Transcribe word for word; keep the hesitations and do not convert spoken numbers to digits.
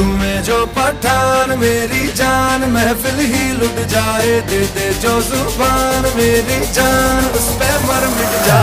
तू में जो पठान मेरी जान, महफिल ही लुट जाए दे दे जो जुबान मेरी जान, उस पे मर मिट जाए।